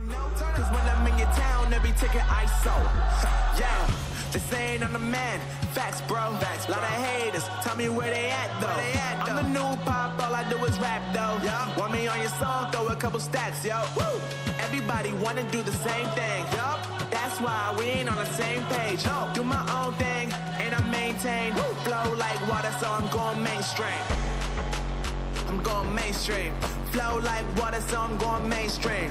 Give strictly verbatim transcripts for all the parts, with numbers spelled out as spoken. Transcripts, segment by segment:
Cause when I'm in your town, every ticket I S O. Yeah, this ain't on the man. Facts, bro. Facts, bro. Lot of haters. Tell me where they at, though. They at, though. I'm the new pop, all I do is rap, though. Yep. Want me on your song? Throw a couple stacks, yo. Woo. Everybody wanna do the same thing. Yup. That's why we ain't on the same page. No. Do my own thing, and I maintain. Woo. Flow like water, so I'm going mainstream. I'm going mainstream. Flow like water, so I'm going mainstream.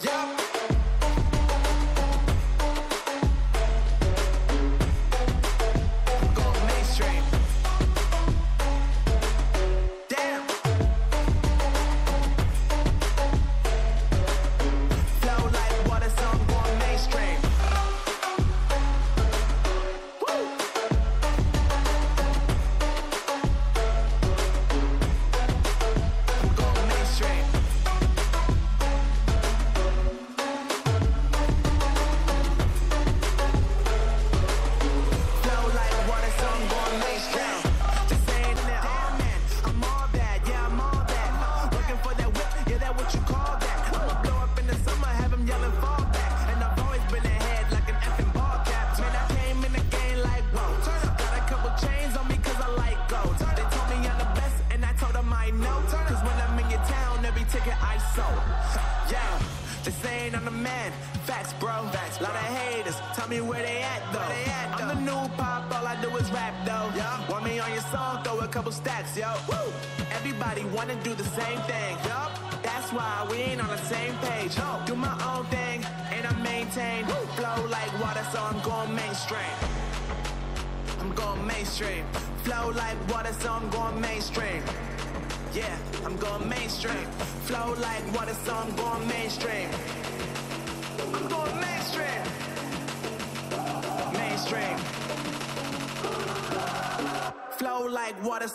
Yeah.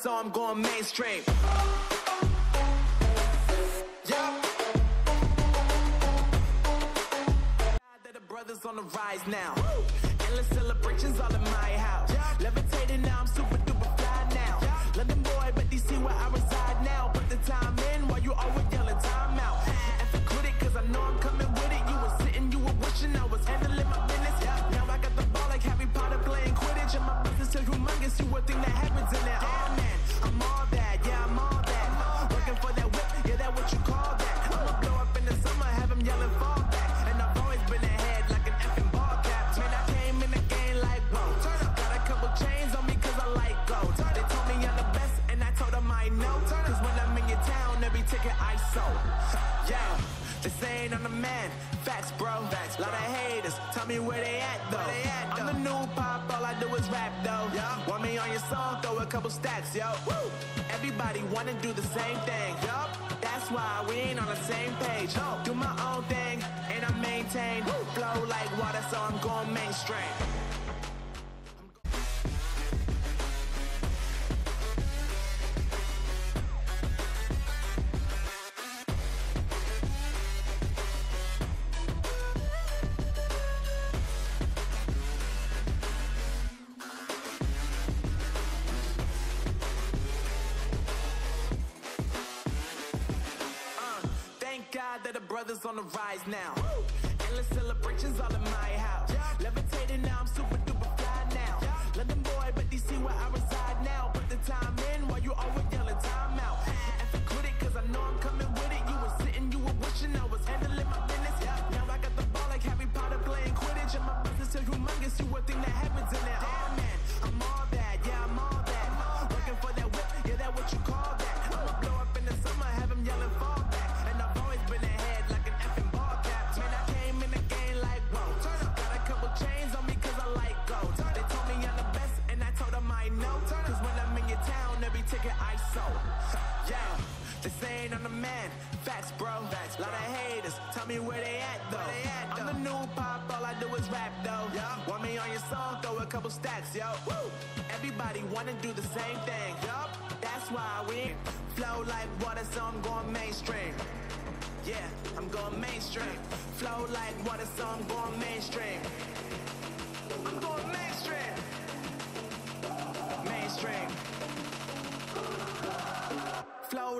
So I'm going mainstream. Yeah. The brothers on the rise now. Woo. Endless celebrations all in my house. Yeah. Levitating now, I'm super duper fly now. Yeah. London boy, but D C where I reside now. Put the time in while you always yelling time out. Yeah. If you quit it, cause I know I'm coming with it. You were sitting, you were wishing I was handling my business. Yeah. Now I got the ball like Harry Potter playing Quidditch. And my business is humongous, you a thing that happens in there. Yeah. Stacks, yo. Woo. Everybody wanna do the same thing. Yup. That's why we ain't on the same page. No. Do my own thing and I maintain. Woo. Flow like water, so I'm going mainstream. Brothers on the rise now. Woo. Endless celebrations all in my house. Yeah. Levitating now, I'm super duper fly now. Yeah. London boy, but D C where I reside now. Put the time in while you always yelling time out. Yeah. If you quit it, cause I know I'm coming with it. You were sitting, you were wishing I was handling my business. Yeah. Now I got the ball like Harry Potter playing Quidditch. And my business is humongous, you a thing that happens in there. Yeah, man, I'm all that, yeah, I'm all that. I'm all looking that. For that whip, yeah, that what you call that. I'ma blow up in the summer, have him yelling fall. Stacks, yo. Woo. Everybody wanna do the same thing. Yup. That's why we flow like water, so I'm going mainstream. gone mainstream. Flow like water, so I'm going mainstream. I'm going mainstream. Mainstream. Flow